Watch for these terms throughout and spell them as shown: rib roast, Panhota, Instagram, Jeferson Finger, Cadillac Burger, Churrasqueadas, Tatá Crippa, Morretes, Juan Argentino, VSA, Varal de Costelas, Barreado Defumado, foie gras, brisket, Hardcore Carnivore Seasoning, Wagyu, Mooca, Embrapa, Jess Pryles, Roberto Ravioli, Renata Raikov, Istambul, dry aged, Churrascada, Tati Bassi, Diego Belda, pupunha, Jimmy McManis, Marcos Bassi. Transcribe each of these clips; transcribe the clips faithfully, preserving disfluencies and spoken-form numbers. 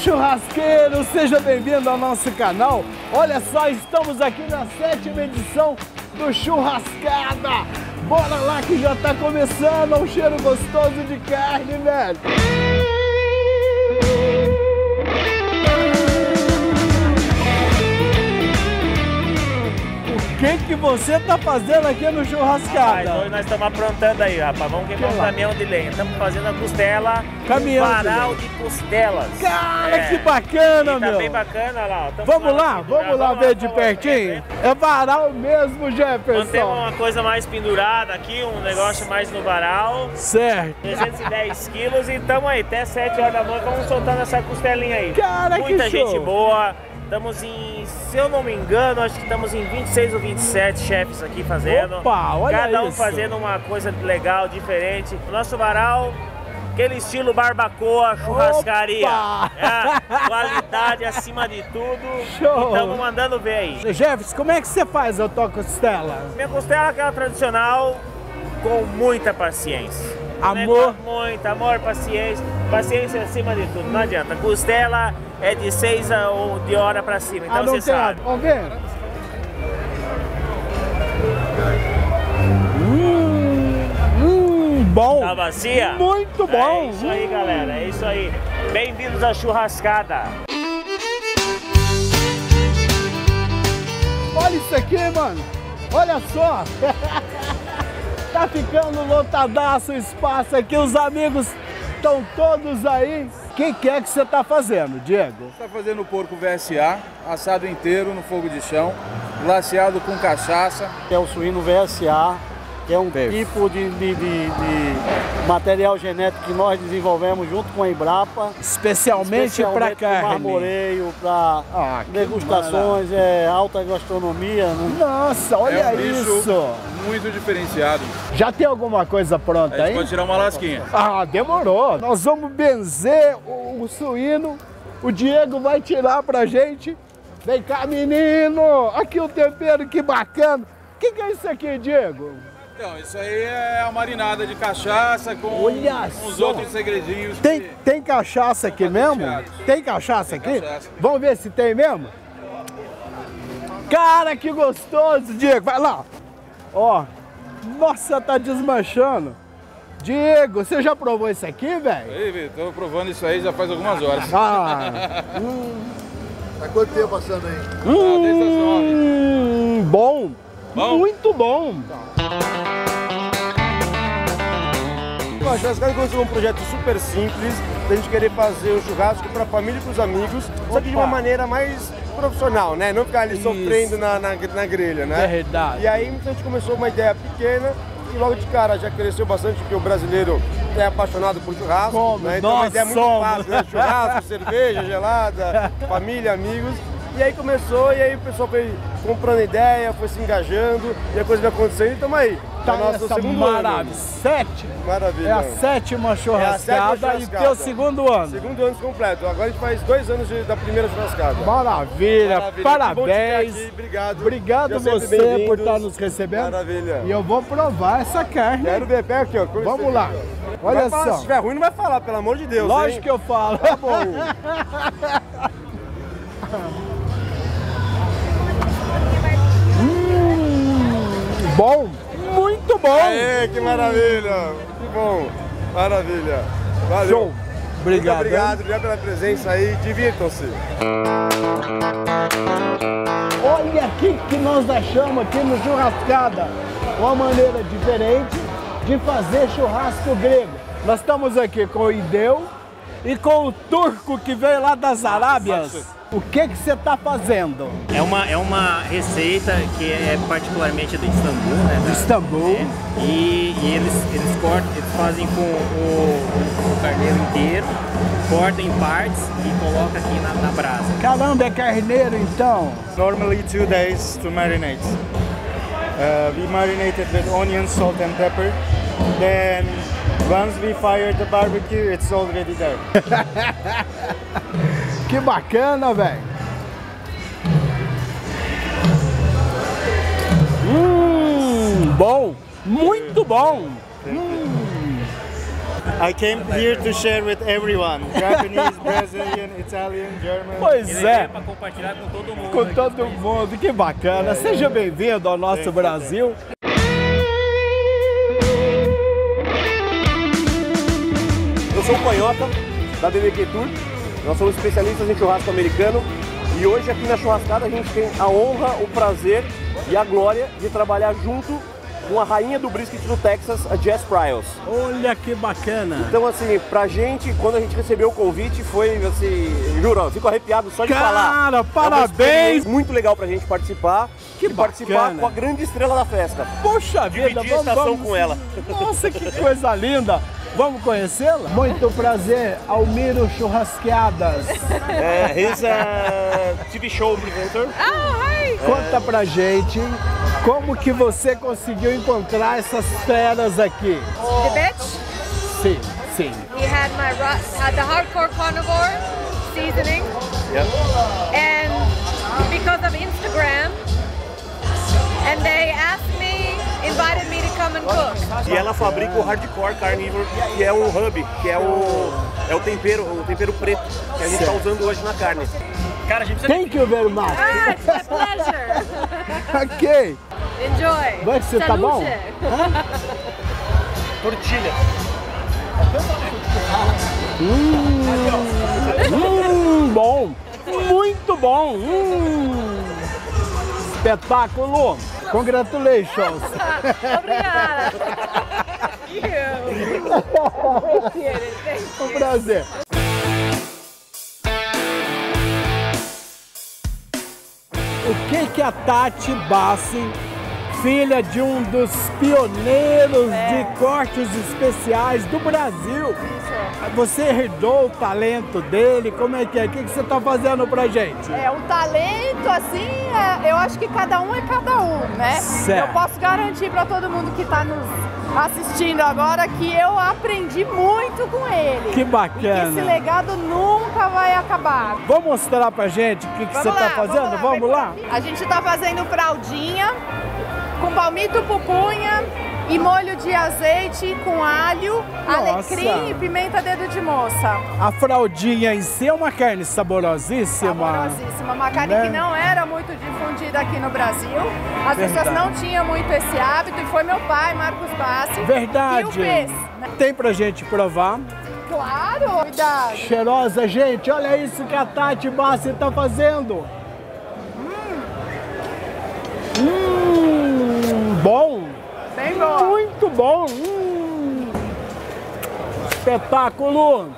churrasqueiro, seja bem-vindo ao nosso canal. Olha só, estamos aqui na sétima edição do Churrascada. Bora lá que já tá começando, um cheiro gostoso de carne, velho. O que que você tá fazendo aqui no Churrascada? Rapaz, nós estamos aprontando aí, rapaz. Vamos queimar um caminhão de lenha. Estamos fazendo a costela, caminhão um varal de, de costelas. Cara, é. que bacana, e meu. Tá bem bacana lá. Ó. Vamos lá, vamos lá ver de pertinho. É varal mesmo, Jeferson. Mantemos uma coisa mais pendurada aqui, um negócio mais no varal. Certo. trezentos e dez quilos e estamos aí, até sete horas da noite. Vamos soltando essa costelinha aí. Cara, Muita que show. Muita gente boa. Estamos em, se eu não me engano, acho que estamos em vinte e seis ou vinte e sete chefes aqui fazendo. Opa, olha Cada um isso. fazendo uma coisa legal, diferente. O nosso varal, aquele estilo barbacoa, churrascaria. É, qualidade acima de tudo. Show. Estamos mandando ver aí. Jefferson, como é que você faz a tua costela? Minha costela é aquela tradicional, com muita paciência. Amor. Muito amor, paciência. Paciência acima de tudo, não adianta. Costela é de seis a, ou de hora pra cima, então ah, você sabe. Vamos ver. Hum, hum, bom. Tá bacia? Muito bom. É isso aí, hum. galera. É isso aí. Bem-vindos à Churrascada. Olha isso aqui, mano. Olha só. Tá ficando lotadaço o espaço aqui, os amigos estão todos aí. O que, que é que você tá fazendo, Diego? Está fazendo o porco V S A, assado inteiro no fogo de chão, glaciado com cachaça. É o suíno V S A, que é um Beijo. tipo de, de, de, de material genético que nós desenvolvemos junto com a Embrapa. Especialmente para carne. Marmoreio, para ah, degustações, é, alta gastronomia. Né? Nossa, olha é um isso! Muito diferenciado. Já tem alguma coisa pronta aí? A gente pode tirar uma lasquinha. Ah, demorou. Nós vamos benzer o, o suíno. O Diego vai tirar pra gente. Vem cá, menino. Aqui o tempero, que bacana. O que, que é isso aqui, Diego? Então, isso aí é a marinada de cachaça com uns outros segredinhos. Tem, que... tem cachaça aqui mesmo? Tem cachaça tem aqui? Cachaça. Vamos ver se tem mesmo? Cara, que gostoso, Diego. Vai lá. Ó, nossa, tá desmanchando. Diego, você já provou isso aqui, velho? Ei, Vitor, tô provando isso aí já faz algumas horas. Ah, hum. Tá quanto tempo passando aí? Hum, ah, desde as nove. Bom, bom, muito bom. A Churrascada começou um projeto super simples, da gente querer fazer o churrasco para a família e para os amigos, Opa. só que de uma maneira mais profissional, né? Não ficar ali Isso. sofrendo na, na, na grelha, né? É verdade. E aí a gente começou uma ideia pequena e logo de cara já cresceu bastante, porque o brasileiro é apaixonado por churrasco, Como? né? Então Nossa, uma ideia muito somos. fácil, né? Churrasco, cerveja gelada, família, amigos. E aí começou, e aí o pessoal foi comprando ideia, foi se engajando, e a coisa vai acontecendo, e estamos aí. Tá nosso segundo maravilha. ano. Sétima? Maravilha. É a sétima churrascada, é a sétima churrascada. E teu segundo ano. Segundo ano completo. Agora a gente faz dois anos de, da primeira churrascada. Maravilha, maravilha. parabéns. Aqui. Obrigado. Obrigado você por estar nos recebendo. Maravilha. E eu vou provar essa carne. Quero ver pé aqui, ó. Vamos lá. Olha vai só. Falar, se estiver ruim, não vai falar, pelo amor de Deus. Lógico hein? que eu falo. Tá bom. Bom, muito bom! Aê, que maravilha! Que bom! Maravilha! Valeu! Show. Obrigado! Muito obrigado, obrigado pela presença aí, divirtam-se! Olha aqui que nós achamos aqui no Churrascada, uma maneira diferente de fazer churrasco grego. Nós estamos aqui com o Ideu e com o turco que veio lá das Arábias. O que que você está fazendo? É uma, é uma receita que é particularmente do Istambul, né? Do Istambul. É, e e eles, eles cortam, eles fazem com o, o carneiro inteiro, cortam em partes e colocam aqui na, na brasa. Caramba, é carneiro então? Normally two days to marinate. Uh, we marinate it with onion, salt and pepper. Then once we fire the barbecue, it's already there. Que bacana, velho! Hum, bom! Muito bom! Hum. I came here to share with everyone. Japanese, Brazilian, Italian, German. Pois é. Para compartilhar com todo mundo. Com todo mundo. Que bacana. Seja bem-vindo ao nosso Brasil. Eu sou o Panhota da B B Q Tour. Nós somos especialistas em churrasco americano. E hoje aqui na Churrascada a gente tem a honra, o prazer e a glória de trabalhar junto com a rainha do brisket do Texas, a Jess Pryles. Olha que bacana! Então assim, pra gente, quando a gente recebeu o convite, foi assim, juro, eu fico arrepiado só de Cara, falar. Cara, parabéns! É muito legal pra gente participar. Que bacana! Participar com a grande estrela da festa. Poxa vida, vamos, vamos com ela. Nossa, que coisa linda! Vamos conhecê-la? Muito prazer, Almiro Churrasqueadas. É, he's a T V show presenter. Oh, hi! Conta pra gente como que você conseguiu encontrar essas feras aqui. The Bitch? Sim, sim. We had my uh, the Hardcore Carnivore Seasoning. Yep. And because of Instagram, and they asked me, invited me to come and cook. E ela fabrica o Hardcore Carnivore, que é o hub, que é o, é o tempero, o tempero preto que a gente está usando hoje na carne. Cara, a gente precisa... Thank you very much! Ah, it's my pleasure! Ok! Enjoy! Vai ser, tá bom? Tortilha! Hum, hum, bom! Muito bom! Hum. Espetáculo! Congratulations! Obrigada! Thank you! Appreciate it. Thank you. Um prazer! O que que a Tati Bassi, filha de um dos pioneiros é. de cortes especiais do Brasil, você herdou o talento dele? Como é que é? O que que você está fazendo pra gente? É, um talento assim, é, eu acho que cada um é cada um, né? Certo. Eu posso garantir para todo mundo que está nos assistindo agora que eu aprendi muito com ele. Que bacana! E esse legado nunca vai acabar. Vamos mostrar pra gente o que que você tá fazendo? Vamos lá? Vamos lá? A gente tá fazendo fraldinha com palmito pupunha e molho de azeite com alho, Nossa. alecrim e pimenta dedo de moça. A fraldinha em si é uma carne saborosíssima. Saborosíssima, uma carne né? que não era muito difundida aqui no Brasil. As Verdade. pessoas não tinham muito esse hábito e foi meu pai, Marcos Bassi, Verdade. que o fez. Tem pra gente provar? Claro! Cuidado. Cheirosa, gente, olha isso que a Tati Bassi tá fazendo. Hum, bom! Bem bom! Muito bom! Hum, espetáculo!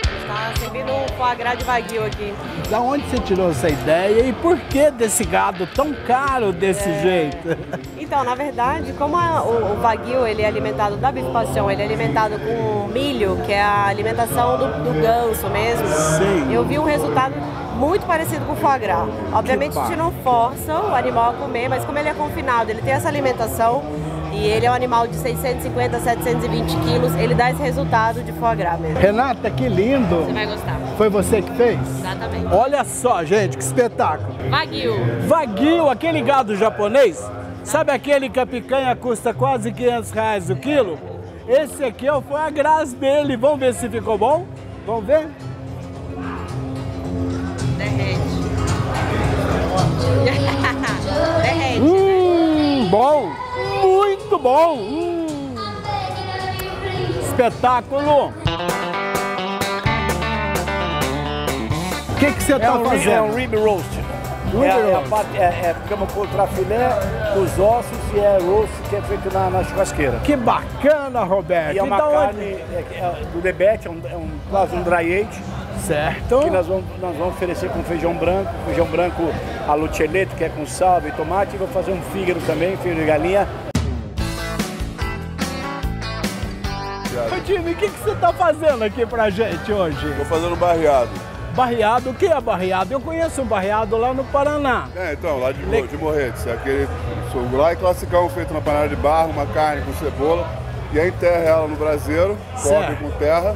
Está servindo um foie gras de Wagyu aqui. Da onde você tirou essa ideia e por que desse gado tão caro desse é... jeito? Então, na verdade, como a, o, o Wagyu ele é alimentado da bifação, ele é alimentado com milho, que é a alimentação do, do ganso mesmo, Sim. eu vi um resultado muito parecido com o foie gras. Obviamente a gente não força o animal a comer, mas como ele é confinado, ele tem essa alimentação e ele é um animal de seiscentos e cinquenta a setecentos e vinte quilos, ele dá esse resultado de foie gras mesmo. Renata, que lindo! Você vai gostar. Foi você que fez? Exatamente. Olha só, gente, que espetáculo! Wagyu. Wagyu, aquele gado japonês, sabe aquele que a picanha custa quase quinhentos reais o quilo? Esse aqui é o foie gras dele, vamos ver se ficou bom? Vamos ver? Derrete. Hum, bom, muito bom. Hum. Espetáculo. O que que você é tá um fazendo? É um rib roast. Rib é, roast. É, a parte, é, é cama contra filé, os ossos e é roast que é feito na, na churrasqueira. Que bacana, Roberto. E é uma então, carne é, é, do debete, é um, é um, quase um dry aged. Certo. Que nós vamos, nós vamos oferecer com feijão branco, feijão branco aluceleto, que é com salve e tomate. E vou fazer um fígado também, fígado de galinha. Ô Jimmy, o que que você tá fazendo aqui pra gente hoje? Tô fazendo barreado. Barreado? O que é barreado? Eu conheço um barreado lá no Paraná. É, então, lá de, Le... de Morretes. É aquele lá é classicão feito na panela de barro, uma carne com cebola. E aí enterra ela no braseiro, cobre com terra.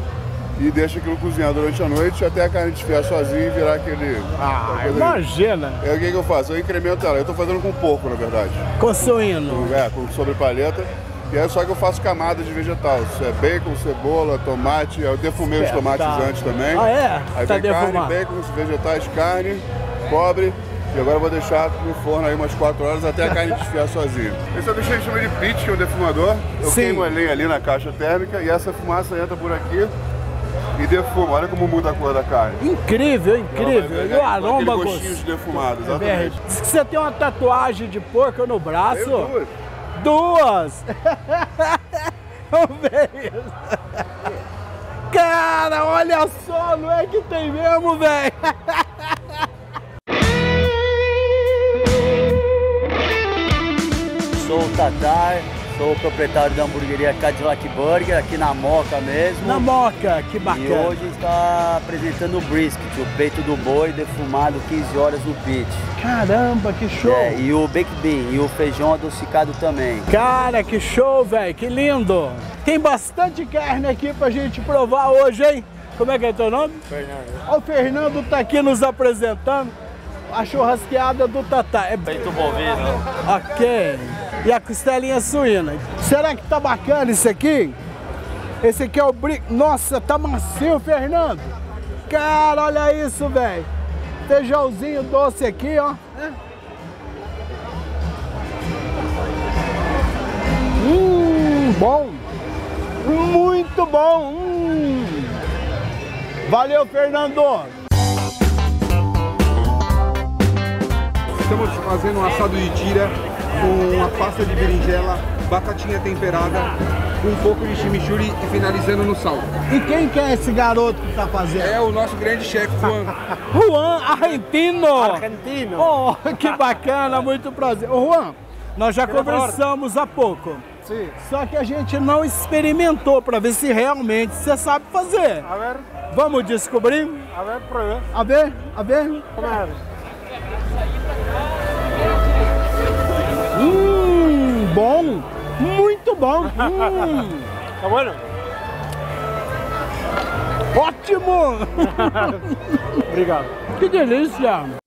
e deixa aquilo cozinhar durante a noite até a carne desfiar sozinha e virar aquele... Ah, imagina! Aí. É o que, que eu faço? Eu incremento ela. Eu tô fazendo com porco, na verdade. Com suíno. É, com sobrepalheta. E é só que eu faço camadas de vegetal. Isso é bacon, cebola, tomate. Eu defumei certo. Os tomates antes também. Ah, é? Aí tá vem defumado. Carne, bacon, vegetais, carne, cobre. E agora eu vou deixar no forno aí umas quatro horas até a carne desfiar sozinha. Esse é o bicho que a gente chama de pit, que é um defumador. Eu Sim. queimo a lenha ali na caixa térmica e essa fumaça entra por aqui e defuma. Olha como muda a cor da carne. Incrível, incrível. E o aroma gostoso. Gostinhos defumados, exatamente. Diz que você tem uma tatuagem de porco no braço. Tem duas. Duas! Vamos ver isso. Cara, olha só, não é que tem mesmo, velho? Sou o Tatai, sou o proprietário da hamburgueria Cadillac Burger, aqui na Moca mesmo. Na Moca, que bacana! E hoje está apresentando o brisket, o peito do boi defumado quinze horas no pit. Caramba, que show! É, e o baked bean, e o feijão adocicado também. Cara, que show, velho, que lindo! Tem bastante carne aqui pra gente provar hoje, hein? Como é que é teu nome? Fernando. O Fernando tá aqui nos apresentando a churrasqueada do Tatai. É... Peito bovino. Ok. E a costelinha suína. Será que tá bacana isso aqui? Esse aqui é o bri... Nossa, tá macio, Fernando. Cara, olha isso, velho. Feijãozinho doce aqui, ó. Hum, bom. Muito bom. Hum. Valeu, Fernando. Estamos fazendo um assado de tira com uma pasta de berinjela, batatinha temperada, um pouco de chimichurri e finalizando no sal. E quem que é esse garoto que tá fazendo? É o nosso grande chefe, Juan. Juan Argentino! Argentino! Oh, que bacana, muito prazer. Ô, Juan, nós já conversamos há pouco. Sim. Só que a gente não experimentou para ver se realmente você sabe fazer. A ver. Vamos descobrir? A ver, provar. A ver, a ver. A ver. Hum, bom, muito bom. Hum. Tá bueno? Ótimo! Obrigado. Que delícia!